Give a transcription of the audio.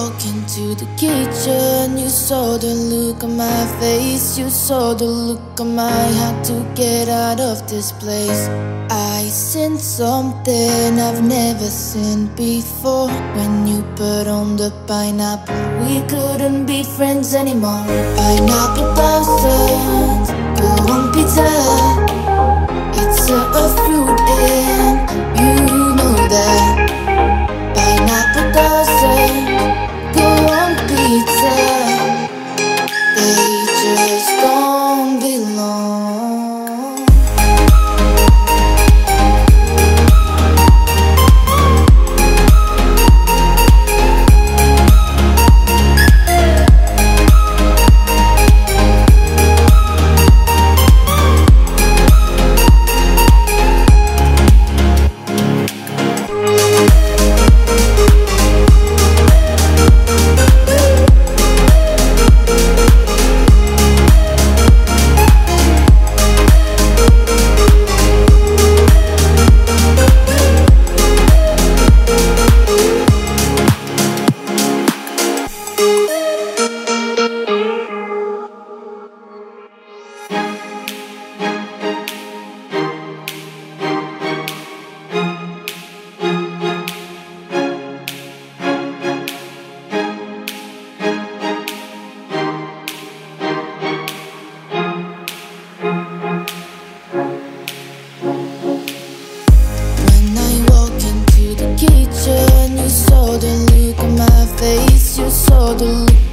walked into the kitchen, you saw the look on my face, you saw the look on my heart to get out of this place. I sense something I've never seen before. When you put on the pineapple, we couldn't be friends anymore. Pineapple buzzards, go on pizza. It's a fruit and you know that. Pineapple buzzards, go on pizza. They just don't belong. You saw the look on my face, you saw the look.